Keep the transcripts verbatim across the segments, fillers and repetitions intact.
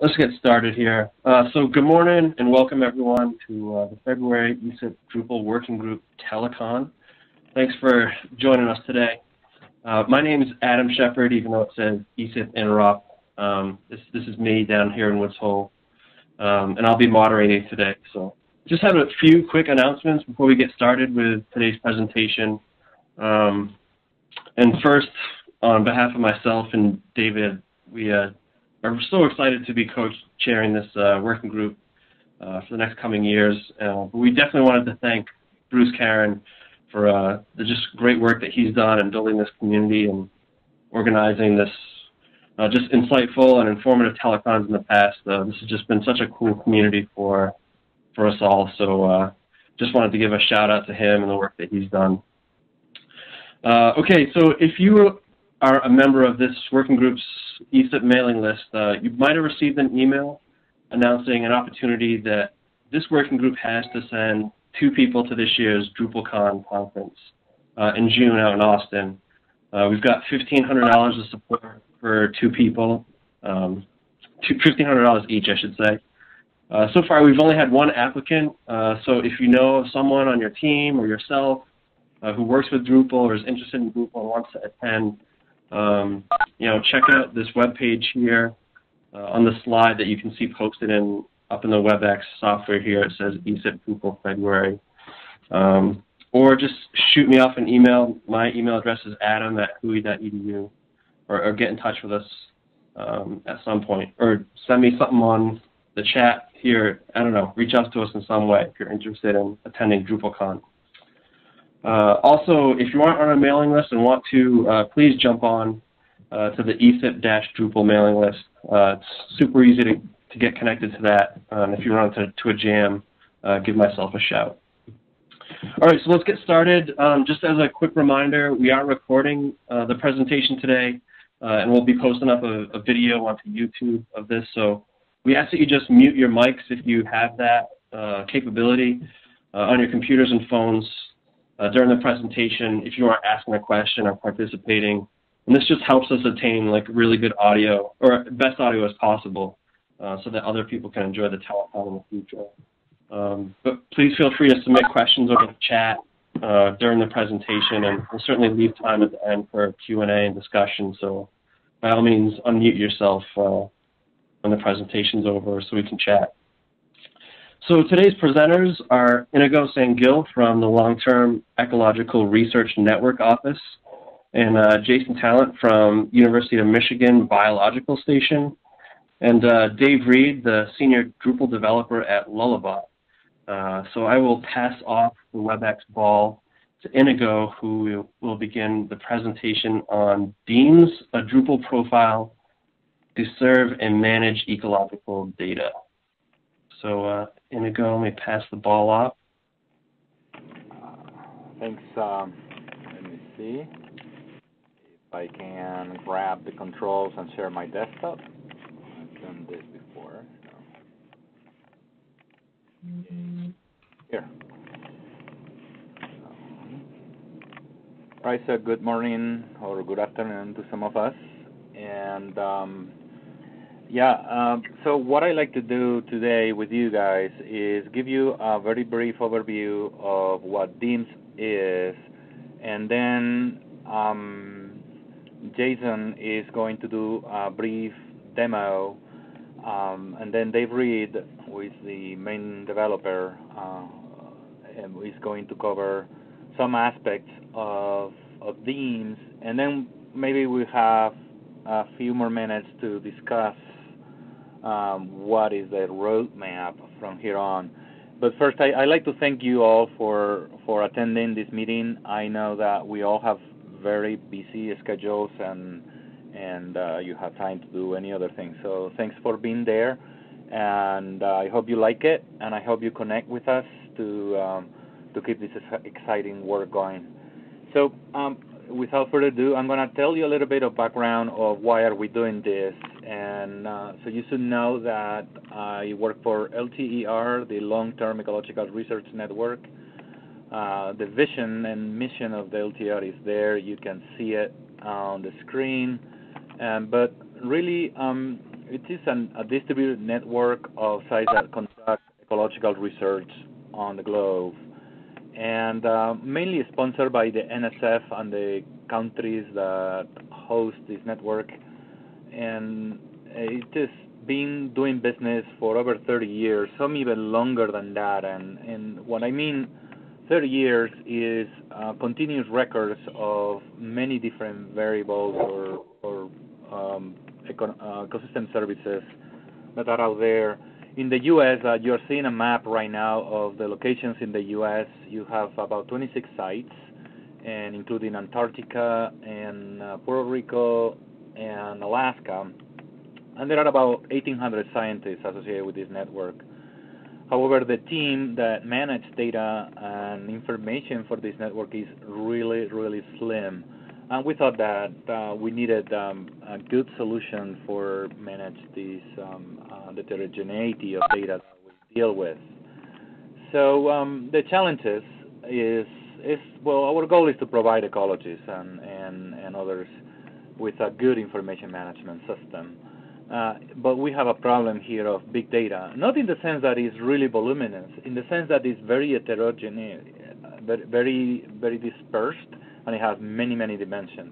Let's get started here. Uh, so good morning and welcome everyone to uh, the February E S I P Drupal Working Group Telecon. Thanks for joining us today. Uh, my name is Adam Shepherd, even though it says E S I P Interop. Um, this, this is me down here in Woods Hole, um, and I'll be moderating today. So just have a few quick announcements before we get started with today's presentation. Um, and first, on behalf of myself and David, we uh, are so excited to be co-chairing this uh, working group uh, for the next coming years. Uh, but we definitely wanted to thank Bruce Caron for uh, the just great work that he's done in building this community and organizing this uh, just insightful and informative telecons in the past. Uh, this has just been such a cool community for, for us all. So uh, just wanted to give a shout out to him and the work that he's done. Uh, okay, so if you were are a member of this working group's E S I P mailing list, uh, you might have received an email announcing an opportunity that this working group has to send two people to this year's DrupalCon conference uh, in June out in Austin. Uh, we've got fifteen hundred dollars of support for two people, um, fifteen hundred dollars each, I should say. Uh, so far, we've only had one applicant, uh, so if you know of someone on your team or yourself uh, who works with Drupal or is interested in Drupal and wants to attend, Um, you know, check out this webpage here uh, on the slide that you can see posted in up in the Webex software here. It says E S I P Drupal February. Um, or just shoot me off an email. My email address is adam at h u i dot e d u, or, or get in touch with us um, at some point. Or send me something on the chat here. I don't know. Reach out to us in some way if you're interested in attending DrupalCon. Uh, also, if you aren't on our mailing list and want to, uh, please jump on uh, to the E S I P Drupal mailing list. Uh, it's super easy to, to get connected to that. Um, if you run into to a jam, uh, give myself a shout. All right, so let's get started. Um, just as a quick reminder, we are recording uh, the presentation today, uh, and we'll be posting up a, a video onto YouTube of this. So we ask that you just mute your mics if you have that uh, capability uh, on your computers and phones. Uh, during the presentation, if you are asking a question or participating, and this just helps us attain like really good audio or best audio as possible, uh, so that other people can enjoy the telecon in the future. Um, but please feel free to submit questions over the chat uh, during the presentation, and we'll certainly leave time at the end for Q and A and discussion. So by all means, unmute yourself uh, when the presentation's over, so we can chat. So today's presenters are Inigo Sangil from the Long-Term Ecological Research Network Office, and uh, Jason Tallant from University of Michigan Biological Station, and uh, Dave Reed, the Senior Drupal Developer at Lullabot. Uh, so I will pass off the WebEx ball to Inigo, who will begin the presentation on DEIMS, a Drupal profile to serve and manage ecological data. So uh, Inigo, let me pass the ball off. Thanks. Um, let me see if I can grab the controls and share my desktop. I've done this before. No. Mm-hmm. Here. Um, right. So good morning or good afternoon to some of us, and. Um, Yeah, um, so what I like to do today with you guys is give you a very brief overview of what DEIMS is, and then um, Jason is going to do a brief demo, um, and then Dave Reed, who is the main developer, uh, is going to cover some aspects of, of DEIMS, and then maybe we have a few more minutes to discuss Um, what is the roadmap from here on. But first, I, I'd like to thank you all for, for attending this meeting. I know that we all have very busy schedules, and and uh, you have time to do any other thing. So thanks for being there, and uh, I hope you like it, and I hope you connect with us to, um, to keep this exciting work going. So um, without further ado, I'm going to tell you a little bit of background of why are we doing this. And uh, so you should know that I work for L T E R, the Long-Term Ecological Research Network. Uh, the vision and mission of the L T E R is there. You can see it on the screen. Um, but really, um, it is an, a distributed network of sites that conduct ecological research on the globe, and uh, mainly sponsored by the N S F and the countries that host this network. And it has been doing business for over thirty years, some even longer than that. And, and what I mean thirty years is uh, continuous records of many different variables or, or um, eco uh, ecosystem services that are out there. In the U S, uh, you're seeing a map right now of the locations in the U S You have about twenty-six sites, and including Antarctica and uh, Puerto Rico and Alaska. And there are about eighteen hundred scientists associated with this network. However, the team that manages data and information for this network is really, really slim. And we thought that uh, we needed um, a good solution for manage this um, uh, heterogeneity of data that we deal with. So um, the challenges is, is, well, our goal is to provide ecologists and, and, and others with a good information management system. Uh, but we have a problem here of big data, not in the sense that it's really voluminous, in the sense that it's very heterogeneous, very, very dispersed, and it has many, many dimensions.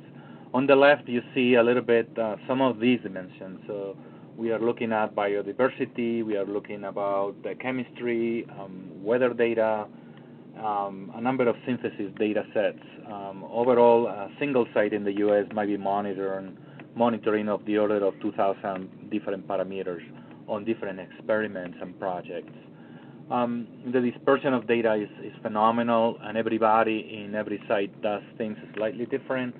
On the left, you see a little bit uh, some of these dimensions. So we are looking at biodiversity, we are looking about the chemistry, um, weather data, um, a number of synthesis data sets. Um, overall, a single site in the U S might be monitoring, monitoring of the order of two thousand different parameters on different experiments and projects. Um, the dispersion of data is, is phenomenal, and everybody in every site does things slightly different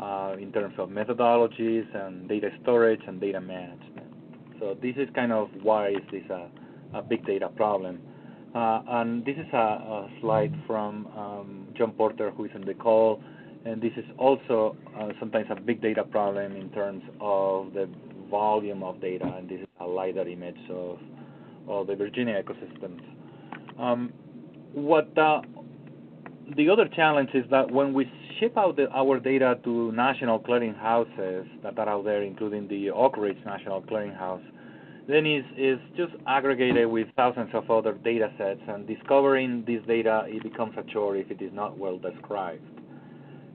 uh, in terms of methodologies and data storage and data management. So this is kind of why is this a, a big data problem. Uh, and this is a, a slide from um, John Porter, who is on the call, and this is also uh, sometimes a big data problem in terms of the volume of data, and this is a LIDAR image of of the Virginia ecosystems. Um, what uh, the other challenge is that when we ship out the, our data to national clearinghouses that are out there, including the Oak Ridge National Clearinghouse, then it's, it's just aggregated with thousands of other data sets, and discovering this data, it becomes a chore if it is not well described.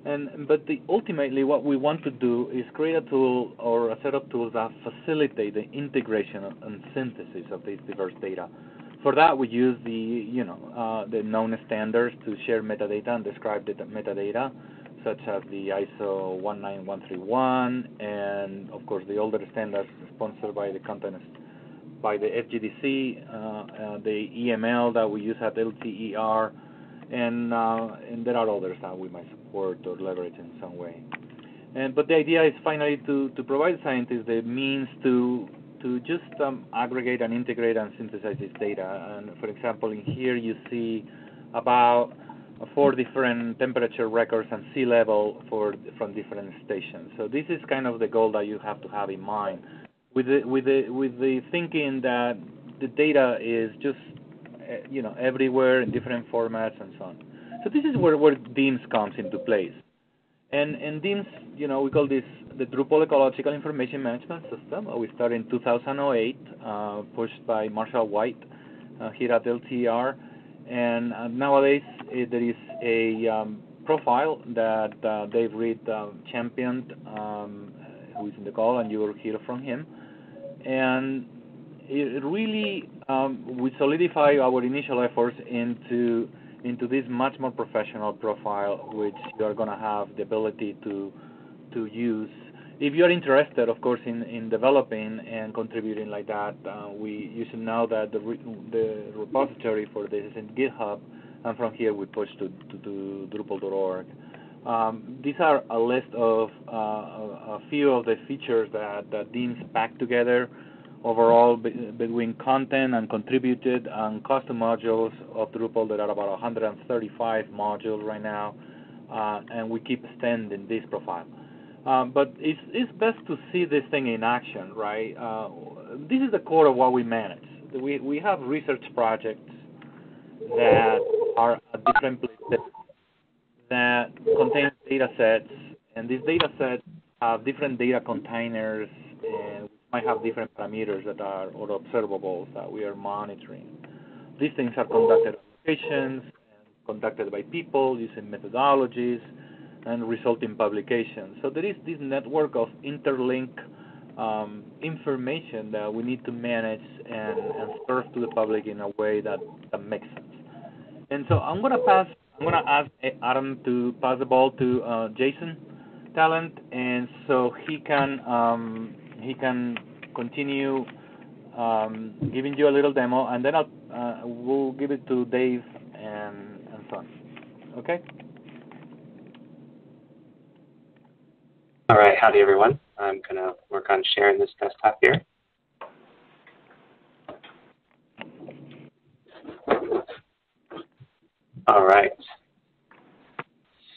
And, but the, ultimately, what we want to do is create a tool or a set of tools that facilitate the integration and synthesis of these diverse data. For that, we use the, you know, uh, the known standards to share metadata and describe the metadata, such as the I S O one nine one three one, and of course the older standards sponsored by the content, by the F G D C, uh, uh, the E M L that we use at L T E R. And, uh, and there are others that we might support or leverage in some way. And, but the idea is finally to, to provide scientists the means to, to just um, aggregate and integrate and synthesize this data. And for example, in here you see about four different temperature records and sea level for, from different stations. So this is kind of the goal that you have to have in mind, with the, with the, with the thinking that the data is just, you know, everywhere in different formats and so on. So this is where, where DEIMS comes into place. And, and DEIMS, you know, we call this the Drupal Ecological Information Management System. We started in two thousand eight, uh, pushed by Marshall White uh, here at L T E R. And uh, nowadays uh, there is a um, profile that uh, Dave Reed uh, championed, um, who is in the call, and you will hear from him. And it really, um, we solidify our initial efforts into into this much more professional profile, which you are going to have the ability to to use. If you are interested, of course, in, in developing and contributing like that, uh, we you should know that the re the repository for this is in GitHub, and from here we push to to, to Drupal dot org. Um, these are a list of uh, a few of the features that, that DEIMS pack together. Overall, between content and contributed and custom modules of Drupal, there are about one hundred thirty-five modules right now, uh, and we keep extending this profile. Um, but it's, it's best to see this thing in action, right? Uh, this is the core of what we manage. We, we have research projects that are at different places that contain data sets, and these data sets have different data containers and might have different parameters that are, or observables that we are monitoring. These things are conducted on locations, conducted by people using methodologies, and resulting publications. So there is this network of interlinked um, information that we need to manage and, and serve to the public in a way that, that makes sense. And so I'm going to pass. I'm going to ask Adam to pass the ball to uh, Jason Tallant, and so he can um, he can continue um, giving you a little demo, and then I'll uh, we'll give it to Dave and and so on. Okay. All right. Howdy, everyone. I'm gonna work on sharing this desktop here. All right.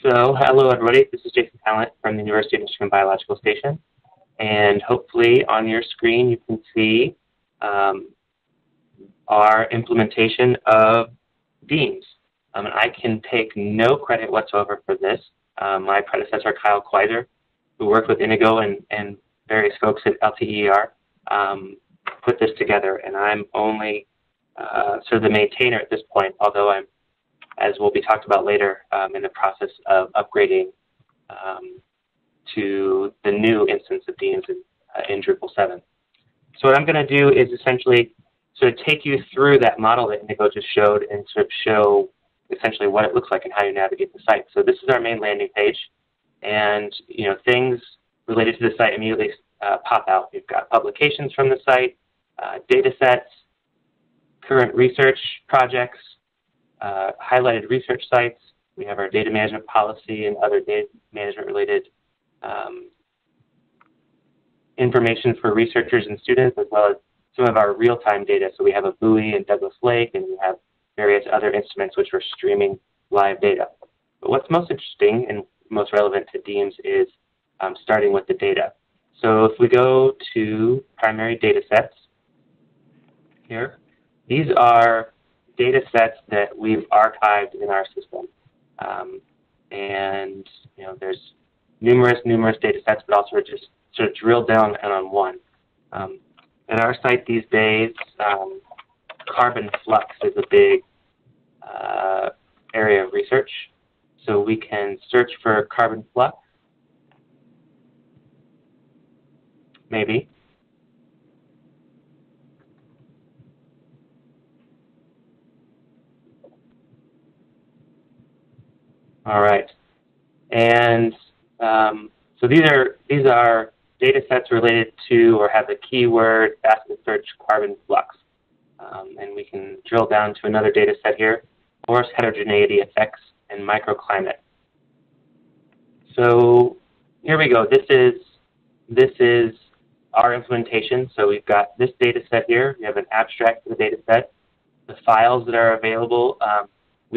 So, hello everybody. This is Jason Tallant from the University of Michigan Biological Station, and hopefully on your screen you can see um, our implementation of DEIMS. Um, and I can take no credit whatsoever for this. Um, my predecessor, Kyle Quizer, who worked with Inigo and, and various folks at L T E R, um, put this together, and I'm only uh, sort of the maintainer at this point, although I'm, as will be talked about later, um, in the process of upgrading um, to the new instance of DEIMS in, uh, in Drupal seven. So what I'm going to do is essentially sort of take you through that model that Inigo just showed and sort of show essentially what it looks like and how you navigate the site. So this is our main landing page, and you know, things related to the site immediately uh, pop out. You've got publications from the site, uh, data sets, current research projects, Uh, highlighted research sites. We have our data management policy and other data management related um, information for researchers and students, as well as some of our real-time data. So we have a buoy in Douglas Lake, and we have various other instruments which are streaming live data. But what's most interesting and most relevant to DEIMS is um, starting with the data. So if we go to primary data sets here, these are data sets that we've archived in our system. Um, and you know, there's numerous, numerous data sets, but also just sort of drilled down and on one. Um, at our site these days, um, carbon flux is a big uh, area of research. So we can search for carbon flux, maybe. All right, and um, so these are these are data sets related to or have the keyword basket search carbon flux, um, and we can drill down to another data set here: forest heterogeneity effects and microclimate. So here we go. This is this is our implementation. So we've got this data set here. We have an abstract of the data set, the files that are available. Um,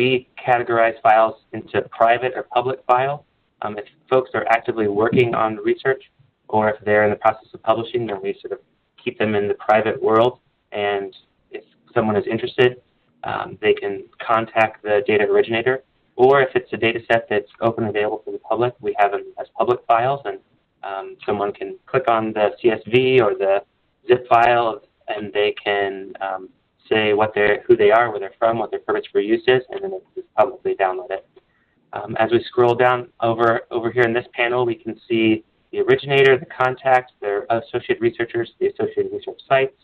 We categorize files into private or public file. Um, if folks are actively working on research, or if they're in the process of publishing, then we sort of keep them in the private world. And if someone is interested, um, they can contact the data originator. Or if it's a data set that's open and available to the public, we have them as public files, and um, someone can click on the C S V or the zip file, and they can um, say what they're, who they are, where they're from, what their purpose for use is, and then just publicly download it. Um, as we scroll down over, over here in this panel, we can see the originator, the contact, their associated researchers, the associated research sites,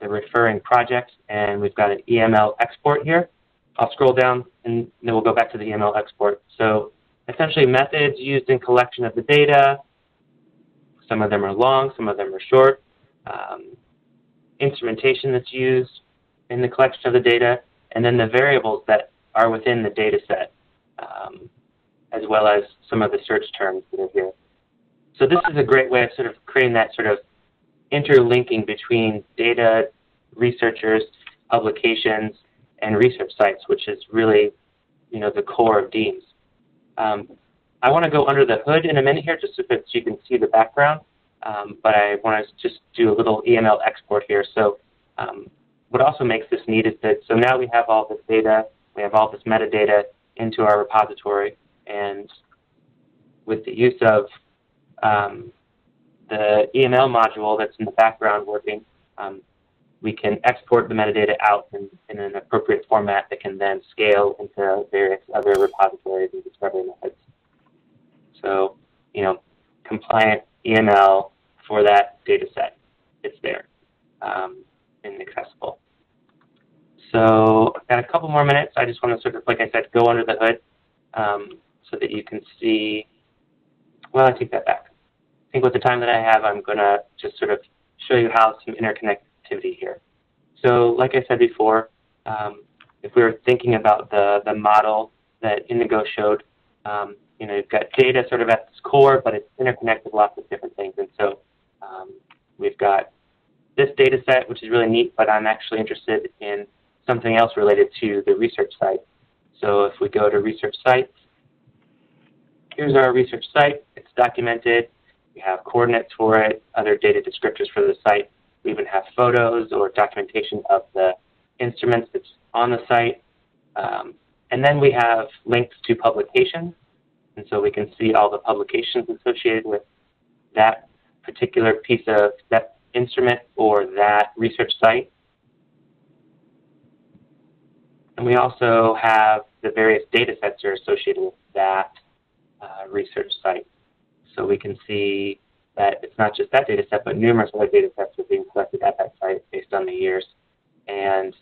the referring projects, and we've got an E M L export here. I'll scroll down, and then we'll go back to the E M L export. So essentially methods used in collection of the data. Some of them are long, some of them are short. Um, instrumentation that's used in the collection of the data, and then the variables that are within the data set, um, as well as some of the search terms that are here. So this is a great way of sort of creating that sort of interlinking between data, researchers, publications, and research sites, which is really, you know, the core of DEIMS. Um, I want to go under the hood in a minute here, just so that you can see the background, um, but I want to just do a little E M L export here. So. Um, What also makes this neat is that, so now we have all this data, we have all this metadata into our repository, and with the use of um, the E M L module that's in the background working, um, we can export the metadata out in, in an appropriate format that can then scale into various other repositories and discovery methods. So, you know, compliant E M L for that data set, it's there um, and accessible. So I've got a couple more minutes. I just want to sort of, like I said, go under the hood um, so that you can see. Well, I take that back. I think with the time that I have, I'm going to just sort of show you how some interconnectivity here. So like I said before, um, if we were thinking about the, the model that Inigo showed, um, you know, you've got data sort of at its core, but it's interconnected with lots of different things. And so um, we've got this data set, which is really neat, but I'm actually interested in something else related to the research site. So if we go to research sites, here's our research site. It's documented. We have coordinates for it, other data descriptors for the site. We even have photos or documentation of the instruments that's on the site. Um, and then we have links to publications. And so we can see all the publications associated with that particular piece of that instrument or that research site. And we also have the various data sets that are associated with that uh, research site. So we can see that it's not just that data set, but numerous other data sets are being collected at that site based on the years and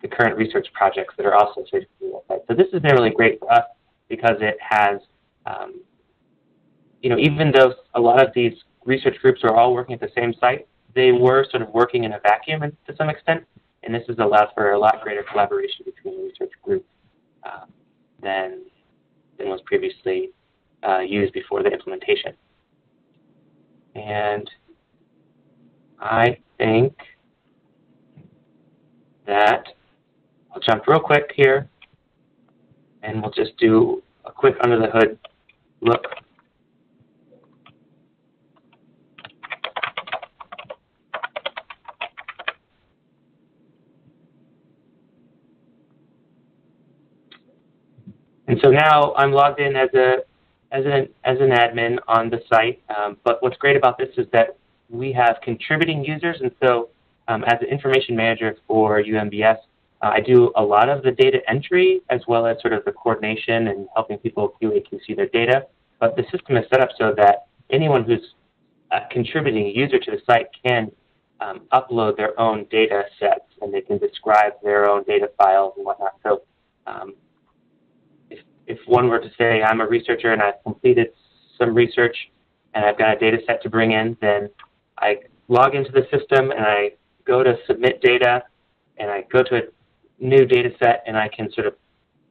the current research projects that are also associated with that site. So this has been really great for us because it has, um, you know, even though a lot of these research groups are all working at the same site, they were sort of working in a vacuum to some extent, and this has allowed for a lot greater collaboration between research groups uh, than, than was previously Uh, used before the implementation. And I think that I'll jump real quick here and we'll just do a quick under the hood look. And so now I'm logged in as a As an, as an admin on the site, um, but what's great about this is that we have contributing users, and so um, as an information manager for U M B S, uh, I do a lot of the data entry as well as sort of the coordination and helping people Q A Q C their data, but the system is set up so that anyone who's a contributing user to the site can um, upload their own data sets, and they can describe their own data files and whatnot. So, um, if one were to say, I'm a researcher and I've completed some research and I've got a data set to bring in, then I log into the system and I go to submit data and I go to a new data set and I can sort of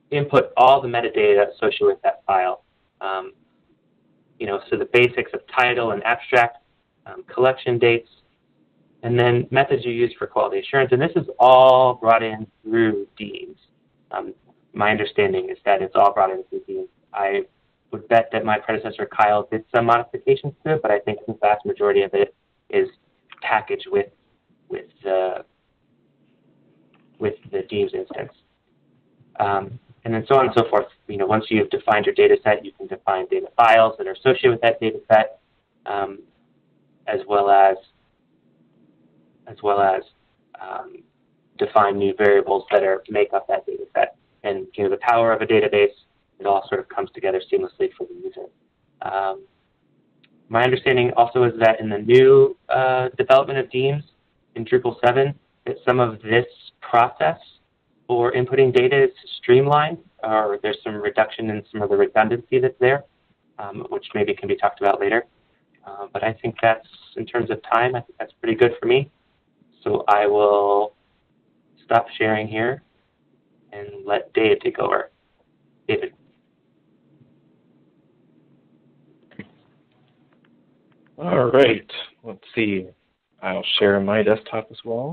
input all the metadata associated with that file. Um, you know, so the basics of title and abstract, um, collection dates, and then methods you use for quality assurance. And this is all brought in through DEIMS. Um, My understanding is that it's all brought into DEIMS. I would bet that my predecessor, Kyle, did some modifications to it, but I think the vast majority of it is packaged with with the, with the DEIMS instance. Um, and then so on and so forth. You know, once you've defined your data set, you can define data files that are associated with that data set, um, as well as, as, well as um, define new variables that are make up that data set. And you know, the power of a database, it all sort of comes together seamlessly for the user. Um, my understanding also is that in the new uh, development of DEIMS in Drupal seven, that some of this process for inputting data is streamlined, or there's some reduction in some of the redundancy that's there, um, which maybe can be talked about later. Uh, but I think that's, in terms of time, I think that's pretty good for me. So I will stop sharing here and let Dave take over. David. All right, let's see. I'll share my desktop as well.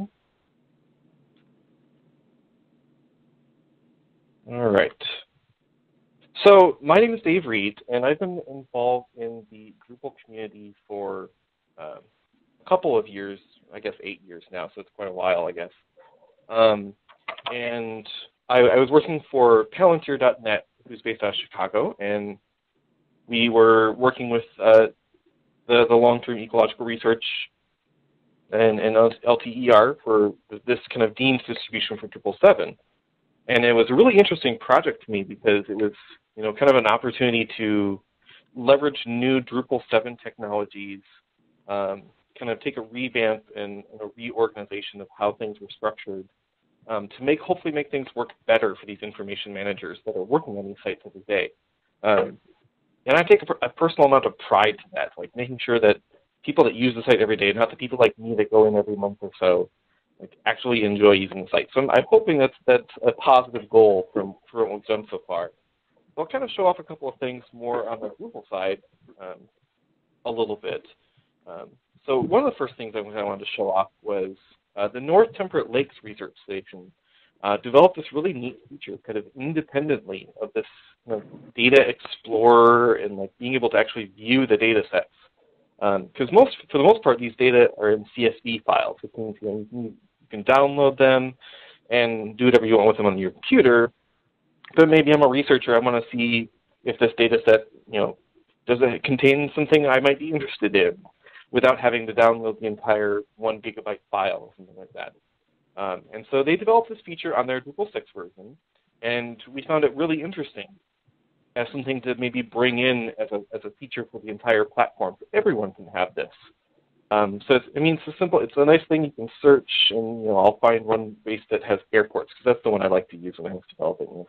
All right. So my name is Dave Reed, and I've been involved in the Drupal community for um, a couple of years, I guess eight years now, so it's quite a while, I guess. Um, and I, I was working for Palantir dot net, who's based out of Chicago, and we were working with uh, the, the long-term ecological research and, and L T E R for this kind of DEIMS distribution for Drupal seven. And it was a really interesting project to me because it was, you know, kind of an opportunity to leverage new Drupal seven technologies, um, kind of take a revamp and a reorganization of how things were structured um, to make, hopefully make things work better for these information managers that are working on these sites every day. Um, and I take a, a personal amount of pride to that, like making sure that people that use the site every day, not the people like me that go in every month or so, like actually enjoy using the site. So I'm, I'm hoping that's, that's a positive goal from, from what we've done so far. So I'll kind of show off a couple of things more on the Drupal side um, a little bit. Um, so one of the first things I wanted to show off was uh, the North Temperate Lakes Research Station uh, developed this really neat feature kind of independently of this kind of data explorer and like being able to actually view the data sets. Because um, most, for the most part, these data are in C S V files. It means, you know, you can download them and do whatever you want with them on your computer. But maybe I'm a researcher. I want to see if this data set, you know, does it contain something I might be interested in without having to download the entire one gigabyte file or something like that. Um, and so they developed this feature on their Drupal six version, and we found it really interesting as something to maybe bring in as a, as a feature for the entire platform. Everyone can have this. Um, so, it's, I mean, it's a simple, it's a nice thing you can search, and, you know, I'll find one base that has airports, because that's the one I like to use when I was developing this.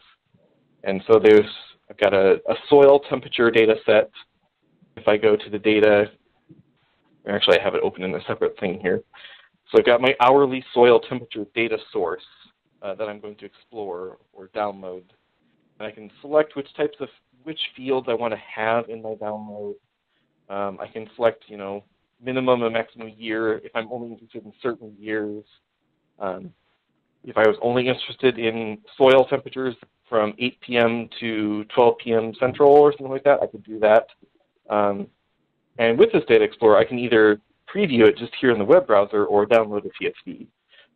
And so there's, I've got a, a soil temperature data set. If I go to the data, actually I have it open in a separate thing here. So I've got my hourly soil temperature data source uh, that I'm going to explore or download. And I can select which types of, which fields I want to have in my download. Um, I can select, you know, minimum and maximum year if I'm only interested in certain years. Um, if I was only interested in soil temperatures from eight P M to twelve P M Central or something like that, I could do that. Um, and with this Data Explorer, I can either preview it just here in the web browser or download a C S V.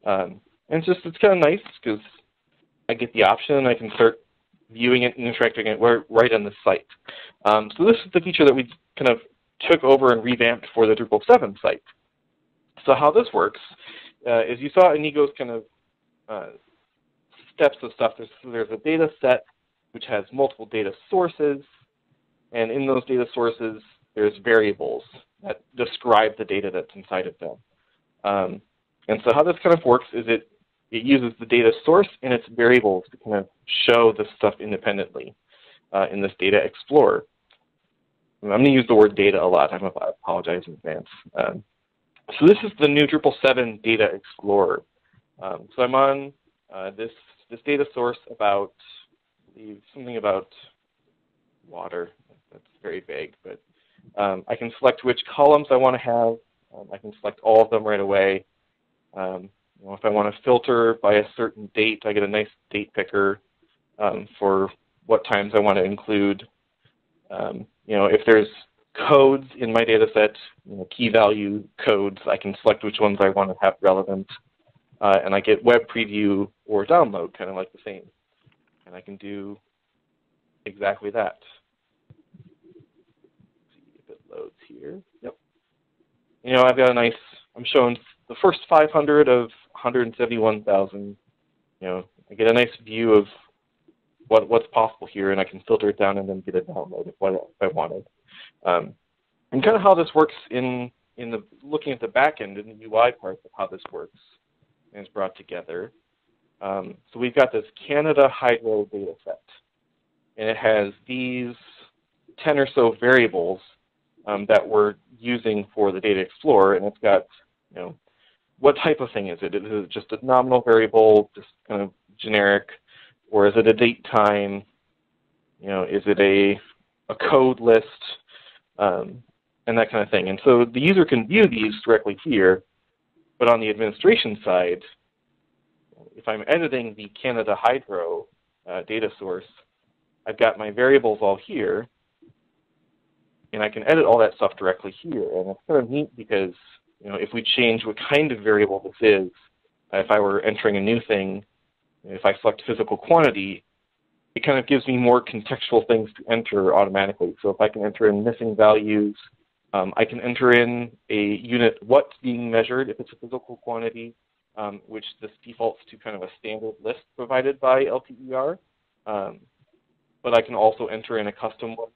Um, and it's just, it's kind of nice because I get the option and I can start viewing it and interacting it right on the site. Um, so this is the feature that we kind of took over and revamped for the Drupal seven site. So how this works uh, is you saw Inigo's kind of uh, steps of stuff. There's, there's a data set which has multiple data sources, and in those data sources, there's variables that describe the data that's inside of them. Um, and so how this kind of works is it It uses the data source and its variables to kind of show this stuff independently uh, in this data explorer. And I'm going to use the word data a lot. I'm gonna, I apologize in advance. Um, so this is the new Drupal seven data explorer. Um, so I'm on uh, this this data source about something about water. That's very vague, but um, I can select which columns I want to have. Um, I can select all of them right away. Um, Well, if I want to filter by a certain date, I get a nice date picker um, for what times I want to include. Um, you know, if there's codes in my data set, you know, key value codes, I can select which ones I want to have relevant. Uh, and I get web preview or download, kind of like the same. And I can do exactly that. See if it loads here. Yep. You know, I've got a nice, I'm showing the first five hundred of one hundred seventy-one thousand, you know, I get a nice view of what, what's possible here, and I can filter it down and then get a download if, what, if I wanted. Um, and kind of how this works in, in the looking at the back end in the U I part of how this works and is brought together. Um, so we've got this Canada hydro data set, and it has these ten or so variables um, that we're using for the Data Explorer, and it's got, you know, what type of thing is it? Is it just a nominal variable, just kind of generic, or is it a date time? You know, is it a, a code list, um, and that kind of thing. And so the user can view these directly here, but on the administration side, if I'm editing the Canada Hydro uh, data source, I've got my variables all here, and I can edit all that stuff directly here. And it's kind of neat because, you know, if we change what kind of variable this is, if I were entering a new thing, if I select physical quantity, it kind of gives me more contextual things to enter automatically. So if I can enter in missing values, Um, I can enter in a unit what's being measured if it's a physical quantity, um, which this defaults to kind of a standard list provided by L T E R. Um, but I can also enter in a custom one.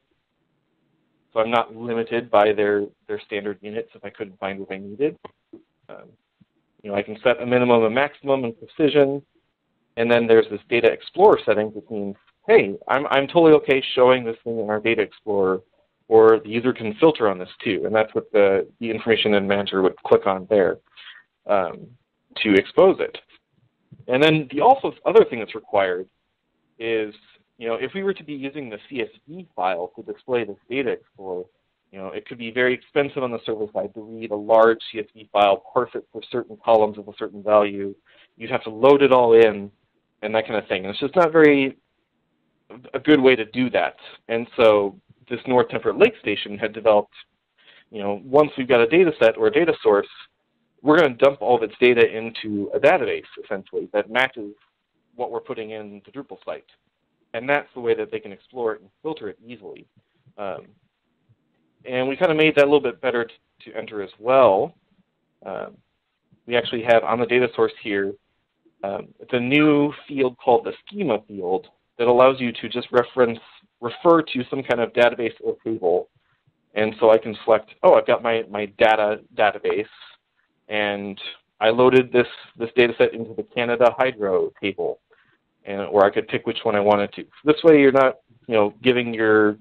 So I'm not limited by their, their standard units if I couldn't find what I needed. Um, you know, I can set a minimum, a maximum, and precision. And then there's this data explorer setting, which means, hey, I'm, I'm totally okay showing this thing in our data explorer, or the user can filter on this too. And that's what the, the information manager would click on there um, to expose it. And then the also other thing that's required is, you know, if we were to be using the C S V file to display this data explorer, you know, it could be very expensive on the server side to read a large C S V file, parse it for certain columns of a certain value. You'd have to load it all in and that kind of thing. And it's just not very a good way to do that. And so this North Temperate Lake Station had developed, you know, once we've got a data set or a data source, we're going to dump all of its data into a database, essentially, that matches what we're putting in the Drupal site. And that's the way that they can explore it and filter it easily. Um, and we kind of made that a little bit better to, to enter as well. Um, we actually have on the data source here, um, it's a new field called the schema field that allows you to just reference refer to some kind of database or table. And so I can select, oh, I've got my, my data database, and I loaded this, this data set into the Canada Hydro table, and, or I could pick which one I wanted to. So this way you're not, you know, giving your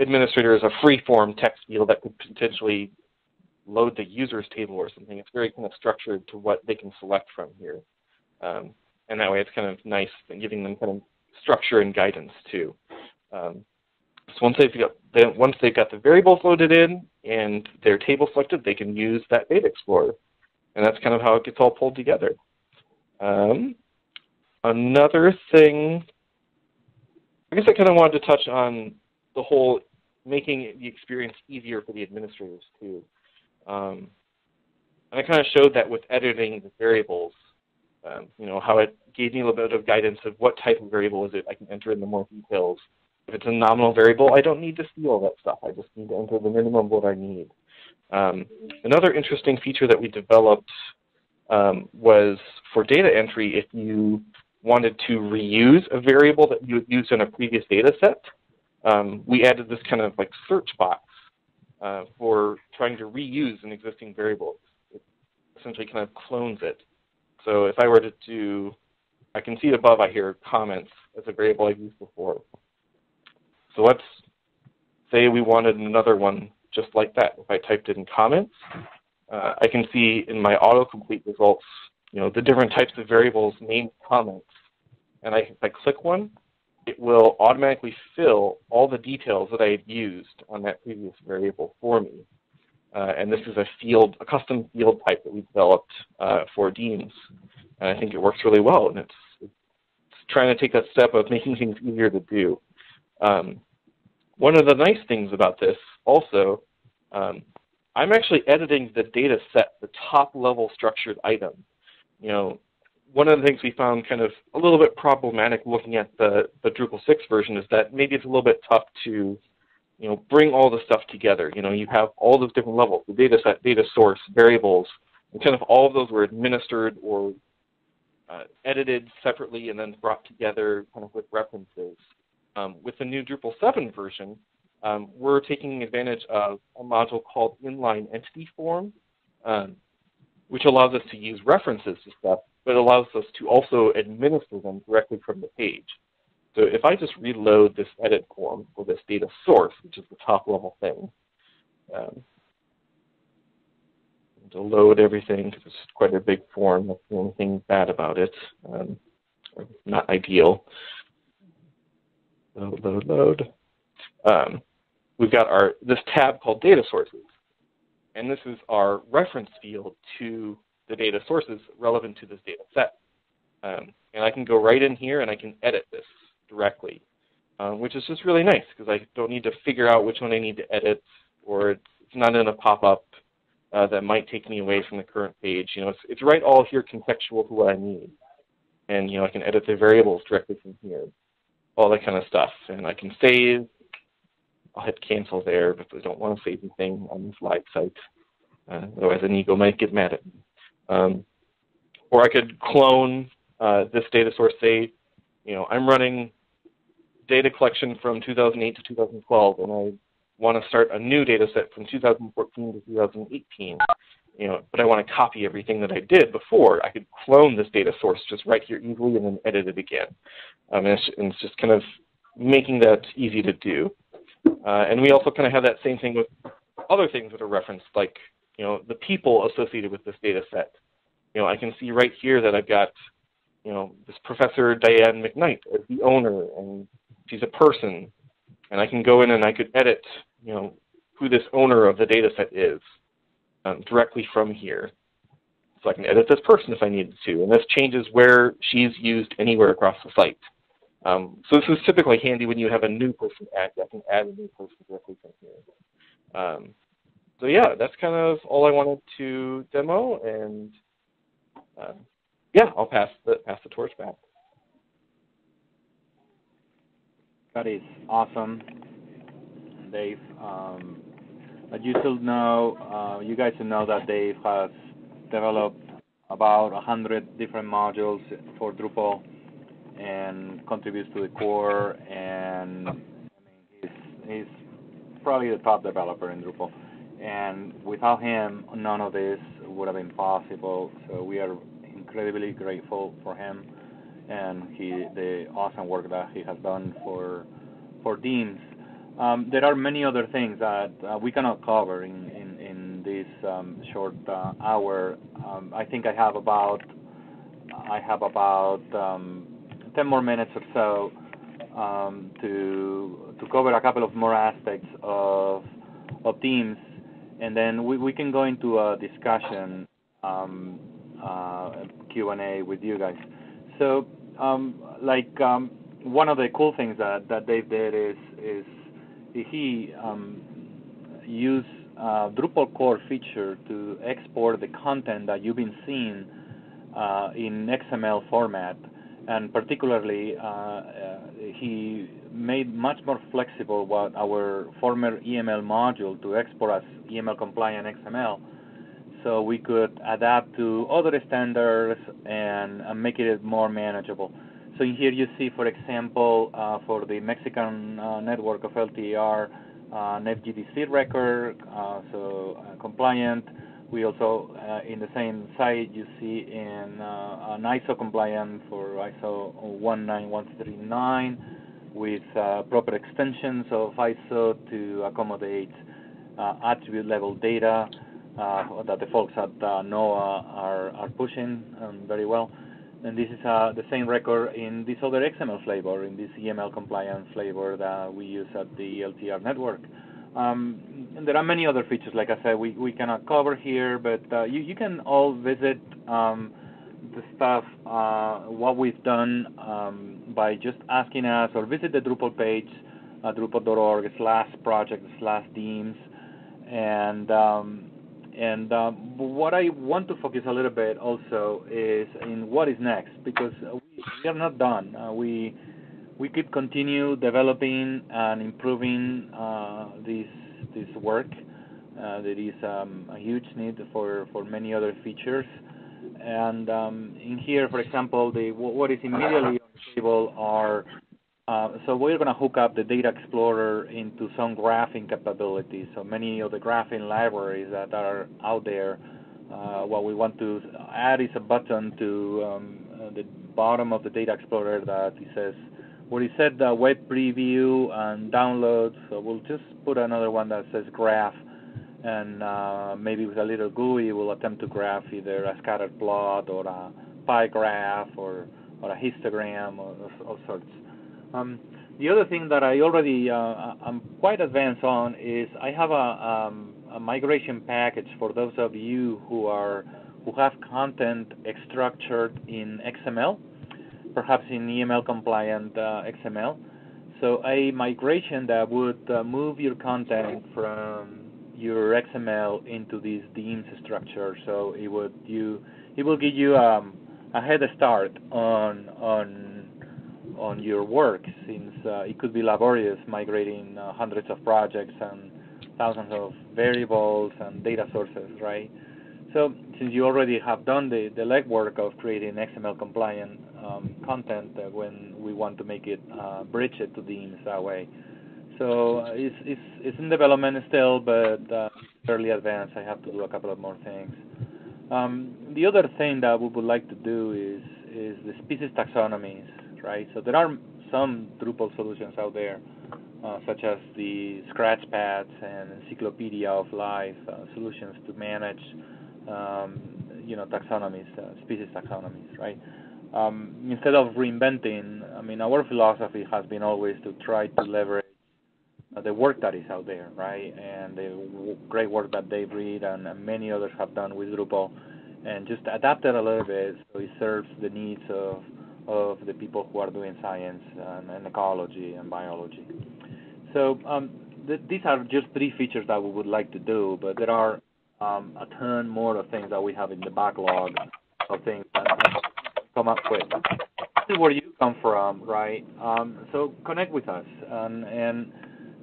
administrators a free-form text field that could potentially load the user's table or something. It's very kind of structured to what they can select from here. Um, and that way it's kind of nice and giving them kind of structure and guidance too. Um, so once they've got they, once they've got the variables loaded in and their table selected, they can use that data explorer, and that's kind of how it gets all pulled together. Um, another thing, I guess I kind of wanted to touch on the whole making the experience easier for the administrators too. Um, and I kind of showed that with editing the variables. Um, you know, how it gave me a little bit of guidance of what type of variable is it. I can enter in the more details. If it's a nominal variable, I don't need to see all that stuff. I just need to enter the minimum of what I need. Um, another interesting feature that we developed um, was for data entry, if you wanted to reuse a variable that you had used in a previous data set, um, we added this kind of like search box uh, for trying to reuse an existing variable. It essentially kind of clones it. So if I were to do, I can see above I hear comments as a variable I've used before. So let's say we wanted another one just like that. If I typed in comments, uh, I can see in my autocomplete results, you know, the different types of variables named comments. And I, if I click one, it will automatically fill all the details that I had used on that previous variable for me. Uh, and this is a field, a custom field type that we developed uh, for DEIMS, and I think it works really well. And it's, it's trying to take that step of making things easier to do. Um, one of the nice things about this also, um, I'm actually editing the data set, the top-level structured item. You know, one of the things we found kind of a little bit problematic looking at the, the Drupal six version is that maybe it's a little bit tough to, you know, bring all the stuff together. You know, you have all those different levels, the data set, data source, variables, and kind of all of those were administered or uh, edited separately and then brought together kind of with references. Um, with the new Drupal seven version, um, we're taking advantage of a module called Inline Entity Form, um, which allows us to use references to stuff, but allows us to also administer them directly from the page. So if I just reload this edit form for this data source, which is the top level thing, um, to load everything, because it's quite a big form, that's the only thing bad about it, um, not ideal. Load, load, load. Um, we've got our this tab called data sources, and this is our reference field to the data sources relevant to this data set. Um, and I can go right in here and I can edit this directly, um, which is just really nice because I don't need to figure out which one I need to edit, or it's, it's not in a pop-up uh, that might take me away from the current page. You know, it's, it's right all here contextual to what I need. And, you know, I can edit the variables directly from here, all that kind of stuff. And I can save, I'll hit cancel there because I don't want to save anything on this live site. Uh, otherwise, Inigo might get mad at me. Um, or I could clone uh, this data source, say, you know, I'm running data collection from two thousand eight to two thousand twelve, and I want to start a new data set from two thousand fourteen to two thousand eighteen. You know, but I want to copy everything that I did before. I could clone this data source just right here easily and then edit it again. Um, and, it's, and it's just kind of making that easy to do. Uh, and we also kind of have that same thing with other things that are referenced, like, you know, the people associated with this data set. You know, I can see right here that I've got, you know, this Professor Diane McKnight as the owner, and she's a person. And I can go in and I could edit, you know, who this owner of the data set is. Um, directly from here. So I can edit this person if I needed to, and this changes where she's used anywhere across the site. Um, so this is typically handy when you have a new person add. I can add a new person directly from here. Um, so yeah, that's kind of all I wanted to demo, and uh, yeah, I'll pass the, pass the torch back. That is awesome, Dave. Um... But you should know, uh, you guys should know that Dave has developed about one hundred different modules for Drupal and contributes to the core, and I mean, he's, he's probably the top developer in Drupal. And without him, none of this would have been possible, so we are incredibly grateful for him and he, the awesome work that he has done for, for DEIMS. Um, there are many other things that uh, we cannot cover in, in, in this um, short uh, hour. Um, I think I have about I have about um, ten more minutes or so um, to to cover a couple of more aspects of of DEIMS, and then we, we can go into a discussion um, uh, Q and A with you guys. So, um, like um, one of the cool things that, that Dave did is is he um, used uh, Drupal core feature to export the content that you've been seeing uh, in X M L format, and particularly uh, uh, he made much more flexible what our former E M L module to export as E M L compliant X M L, so we could adapt to other standards and uh, make it more manageable. So here you see, for example, uh, for the Mexican uh, network of L T E R, uh, an F G D C record, uh, so uh, compliant. We also, uh, in the same site, you see in, uh, an ISO compliant for ISO one nine one three nine with uh, proper extensions of ISO to accommodate uh, attribute-level data uh, that the folks at uh, NOAA are, are pushing um, very well. And this is uh, the same record in this other X M L flavor, in this E M L compliant flavor that we use at the L T R network. Um, and there are many other features, like I said, we, we cannot cover here, but uh, you, you can all visit um, the stuff, uh, what we've done um, by just asking us, or visit the Drupal page, uh, drupal.org slash project slash DEIMS. And um, And uh, what I want to focus a little bit also is in what is next, because we, we are not done. Uh, we we could continue developing and improving uh, this this work. Uh, there is um, a huge need for, for many other features. And um, in here, for example, the what is immediately on the table are uh, so we're going to hook up the Data Explorer into some graphing capabilities. So many of the graphing libraries that are out there, uh, what we want to add is a button to um, the bottom of the Data Explorer that it says, where it said the web preview and download. So we'll just put another one that says graph, and uh, maybe with a little G U I, we'll attempt to graph either a scatter plot or a pie graph or, or a histogram or, or all sorts. Um, the other thing that I already uh, I'm quite advanced on is I have a, um, a migration package for those of you who are who have content structured in X M L, perhaps in E M L compliant uh, X M L. So a migration that would uh, move your content from your X M L into this DEIMS structure. So it would you it will give you um, a head start on on. on your work, since uh, it could be laborious migrating uh, hundreds of projects and thousands of variables and data sources, right? So since you already have done the, the legwork of creating X M L-compliant um, content uh, when we want to make it uh, bridge it to DEIMS that way. So uh, it's, it's, it's in development still, but uh, fairly advanced. I have to do a couple of more things. Um, the other thing that we would like to do is, is the species taxonomies, right? So there are some Drupal solutions out there, uh, such as the scratch pads and Encyclopedia of Life uh, solutions to manage Um, you know, taxonomies, uh, species taxonomies, right? Um, instead of reinventing, I mean, our philosophy has been always to try to leverage uh, the work that is out there, right? And the w great work that Dave Reed and uh, many others have done with Drupal, and just adapt it a little bit so it serves the needs of of the people who are doing science and, and ecology and biology. So um, th these are just three features that we would like to do, but there are Um, a ton more of things that we have in the backlog of things that come up with. This is where you come from, right? Um, so connect with us, and and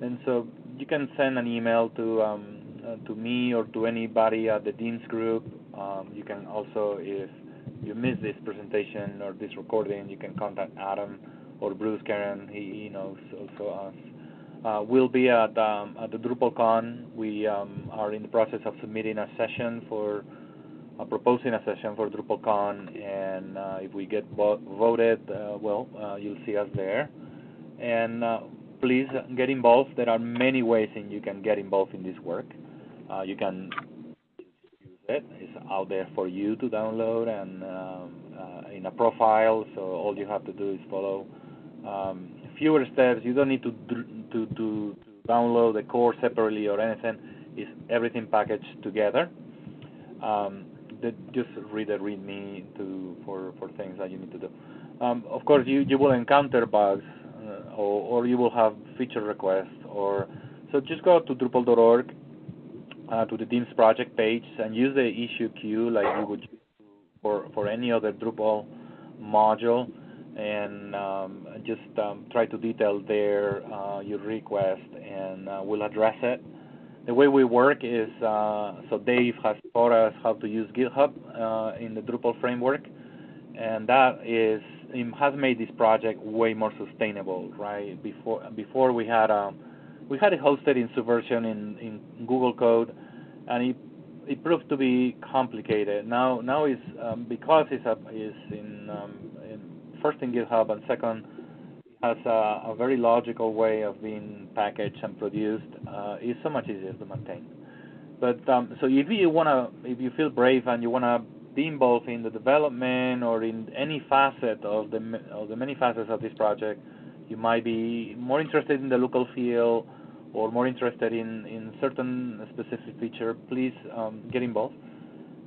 and so you can send an email to um, uh, to me or to anybody at the DEIMS group. Um, you can also, if you miss this presentation or this recording, you can contact Adam or Bruce Caron. He, he knows also us. Uh, we'll be at, um, at the DrupalCon. We um, are in the process of submitting a session for, uh, proposing a session for DrupalCon, and uh, if we get vo voted, uh, well, uh, you'll see us there. And uh, please get involved. There are many ways in you can get involved in this work. Uh, you can use it. It's out there for you to download and um, uh, in a profile, so all you have to do is follow um, fewer steps. You don't need to To, to, to download the core separately or anything. Is everything packaged together. Um, the, just read the README to, for, for things that you need to do. Um, of course, you, you will encounter bugs, uh, or, or you will have feature requests. Or so just go to Drupal dot org, uh, to the DEIMS project page, and use the issue queue like you would use for, for any other Drupal module. And um, just um, try to detail there uh, your request, and uh, we'll address it. The way we work is, uh, so Dave has taught us how to use GitHub uh, in the Drupal framework, and that is it has made this project way more sustainable, right? Before before we had um, we had it hosted in Subversion in, in Google Code, and it it proved to be complicated. Now now is um, because it's up is in um, first in GitHub, and second, it has a, a very logical way of being packaged and produced. Uh, it's so much easier to maintain. But um, so if you wanna, if you feel brave and you wanna be involved in the development or in any facet of the of the many facets of this project, you might be more interested in the local feel or more interested in in certain specific feature. Please um, get involved.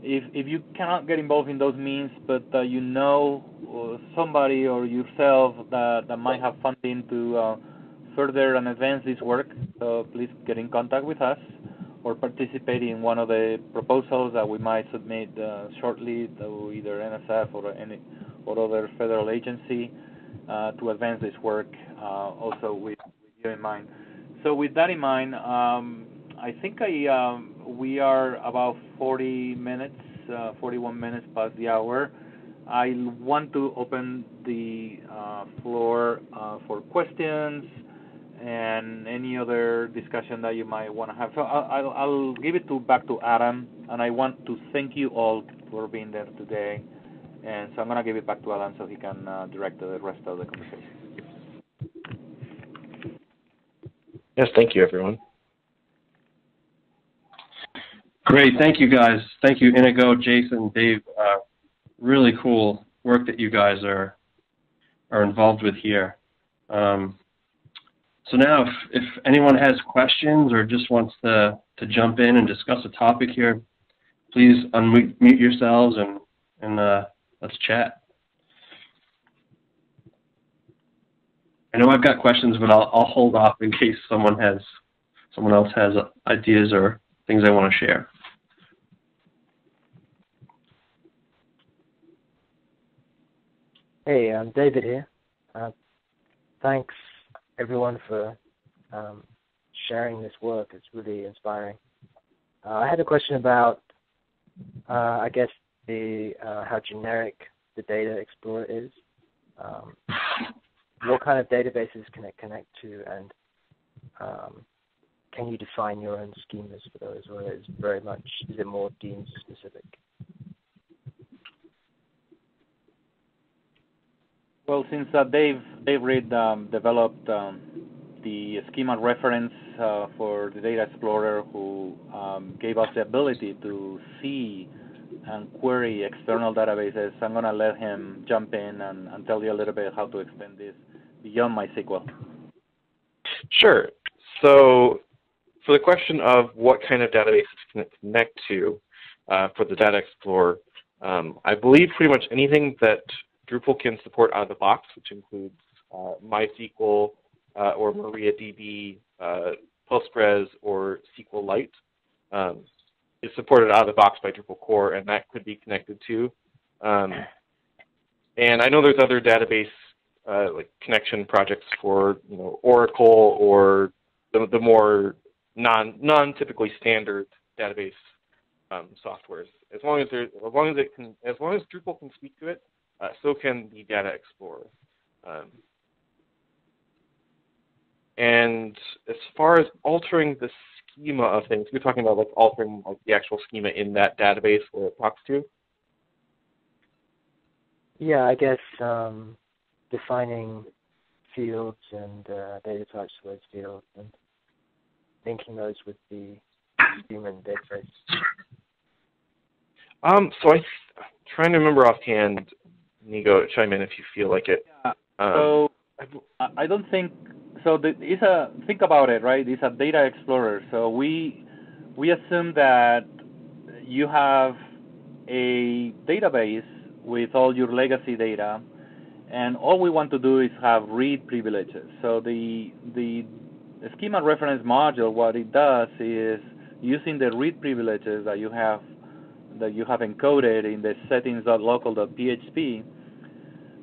If if you cannot get involved in those means, but uh, you know somebody or yourself that, that might have funding to uh, further and advance this work, so please get in contact with us or participate in one of the proposals that we might submit uh, shortly to either N S F or any or other federal agency uh, to advance this work. Uh, also, with, with you in mind. So with that in mind, um, I think I. Um, We are about forty minutes, uh, forty-one minutes past the hour. I want to open the uh, floor uh, for questions and any other discussion that you might want to have. So I'll, I'll give it to, back to Adam, and I want to thank you all for being there today. And so I'm going to give it back to Adam so he can uh, direct the rest of the conversation. Yes, thank you, everyone. Great, thank you guys. Thank you, Inigo, Jason, Dave. Uh, really cool work that you guys are are involved with here. Um, so now, if, if anyone has questions or just wants to to jump in and discuss a topic here, please unmute mute yourselves and and uh, let's chat. I know I've got questions, but I'll I'll hold off in case someone has someone else has ideas or things I want to share. Hey, I'm David here. Uh, thanks everyone for um, sharing this work. It's really inspiring. Uh, I had a question about, uh, I guess, the uh, how generic the Data Explorer is. Um, what kind of databases can it connect to, and um, can you define your own schemas for those, or is very much is it more DEIMS specific? Well, since uh, Dave Dave Reed um, developed um, the schema reference uh, for the Data Explorer, who um, gave us the ability to see and query external databases, I'm going to let him jump in and, and tell you a little bit how to extend this beyond MySQL. Sure. So for the question of what kind of databases can it connect to uh, for the Data Explorer, um, I believe pretty much anything that Drupal can support out of the box, which includes uh, MySQL uh, or MariaDB, uh, Postgres, or SQLite. Um, is supported out of the box by Drupal core, and that could be connected to. Um, and I know there's other database uh, like connection projects for you know Oracle or the, the more non non typically standard database um, softwares. As long as there, as long as it can, as long as Drupal can speak to it, uh, so can the Data Explorer. Um, and as far as altering the schema of things. We're talking about like altering like, the actual schema in that database where it talks to. Yeah, I guess um, defining fields and uh, data types for those fields and linking those with the human database. Um, so I, I'm trying to remember offhand. Inigo, chime in if you feel like it. Yeah. Um, so I don't think. So the, it's a think about it, right? It's a Data Explorer. So we we assume that you have a database with all your legacy data, and all we want to do is have read privileges. So the the schema reference module, what it does is using the read privileges that you have that you have encoded in the settings.local.php,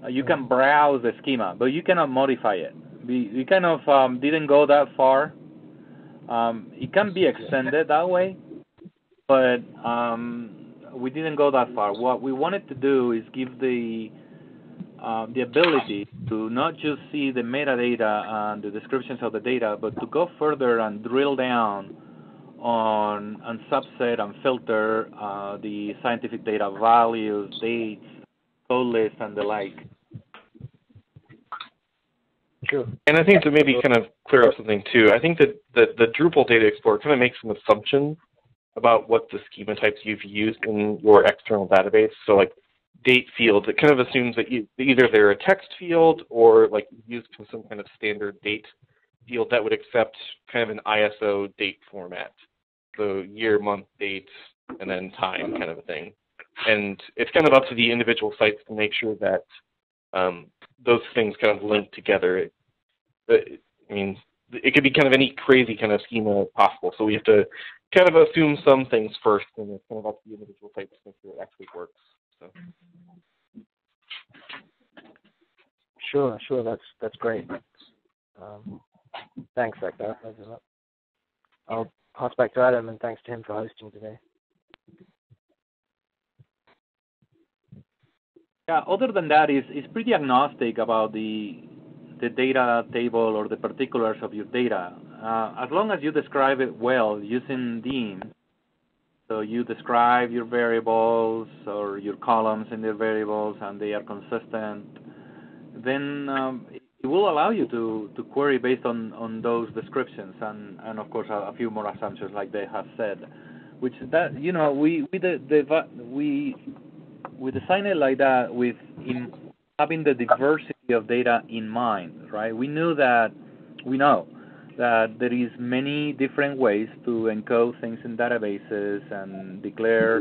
uh, you can browse the schema, but you cannot modify it. We, we kind of um, didn't go that far. Um, it can be extended that way, but um, we didn't go that far. What we wanted to do is give the uh, the ability to not just see the metadata and the descriptions of the data, but to go further and drill down on and subset and filter uh, the scientific data values, dates, code lists, and the like. Sure. And I think to maybe kind of clear up something too, I think that the, the Drupal Data Explorer kind of makes some assumptions about what the schema types you've used in your external database. So like date fields, it kind of assumes that you, either they're a text field or like used some kind of standard date field that would accept kind of an I S O date format. So year, month, date, and then time kind of a thing. And it's kind of up to the individual sites to make sure that Um, those things kind of link together. It, it, I mean, it could be kind of any crazy kind of schema possible. So we have to kind of assume some things first, and it's kind of up to the individual types to make sure it actually works. So. Sure, sure, that's that's great. Um, thanks, like that. I'll pass back to Adam, and thanks to him for hosting today. Yeah, other than that, it's, it's pretty agnostic about the, the data table or the particulars of your data. Uh, as long as you describe it well using DEIMS, so you describe your variables or your columns in their variables and they are consistent, then um, it will allow you to, to query based on, on those descriptions and, and of course, a, a few more assumptions like they have said, which that, you know, we, we, the, the, we We design it like that with in having the diversity of data in mind, right? We knew that, we know that there is many different ways to encode things in databases and declare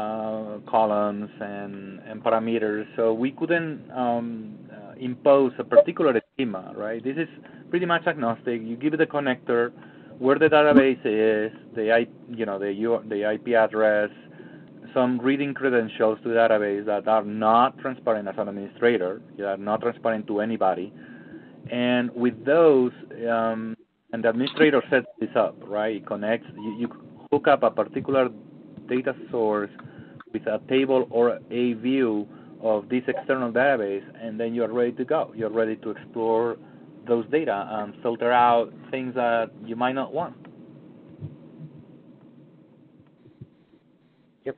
uh, columns and, and parameters. So we couldn't um, uh, impose a particular schema, right? This is pretty much agnostic. You give it a connector, where the database is, the you know the the I P address, some reading credentials to the database that are not transparent as an administrator, that are not transparent to anybody, And with those, um, and the administrator sets this up, right? It connects, you, you hook up a particular data source with a table or a view of this external database, and then you're ready to go. You're ready to explore those data and filter out things that you might not want. Yep.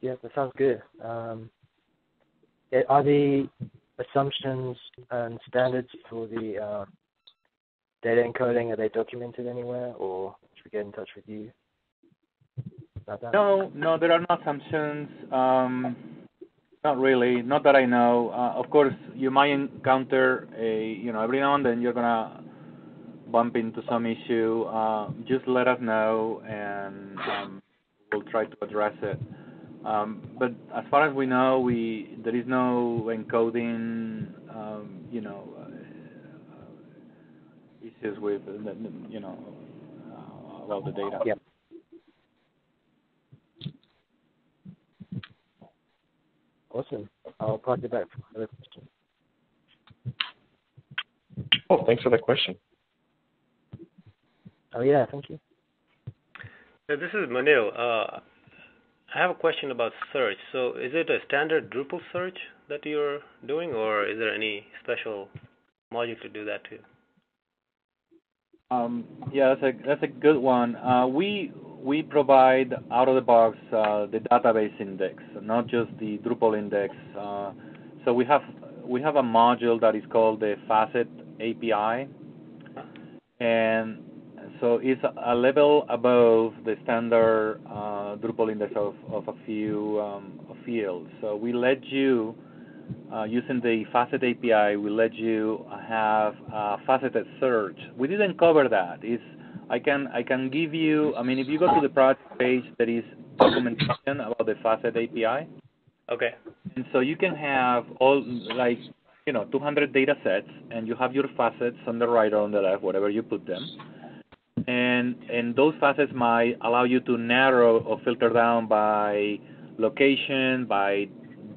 Yeah, that sounds good. Um, are the assumptions and standards for the uh, data encoding, are they documented anywhere, or should we get in touch with you about that? No, no, there are no assumptions. Um, Not really, not that I know. Uh, of course, you might encounter a, you know, every now and then you're gonna bump into some issue. Uh, just let us know, and um, we'll try to address it. Um, but as far as we know, we there is no encoding, um, you know, uh, issues with, you know, uh, about the data. Yep. Awesome. I'll pass it back for another question. Oh, thanks for that question. Oh, yeah, thank you. So this is Manil. Uh, I have a question about search. So is it a standard Drupal search that you're doing, or is there any special module to do that too? Um, yeah, that's a, that's a good one. Uh, we... We provide out of the box uh, the database index, not just the Drupal index. Uh, so we have we have a module that is called the Facet A P I, and so it's a level above the standard uh, Drupal index of, of a few um, fields. So we let you uh, using the Facet A P I, we let you have a faceted search. We didn't cover that. It's I can I can give you. I mean, if you go to the project page, there is documentation about the Facet A P I. Okay. And so you can have all like you know two hundred data sets, and you have your facets on the right or on the left, whatever you put them. And and those facets might allow you to narrow or filter down by location, by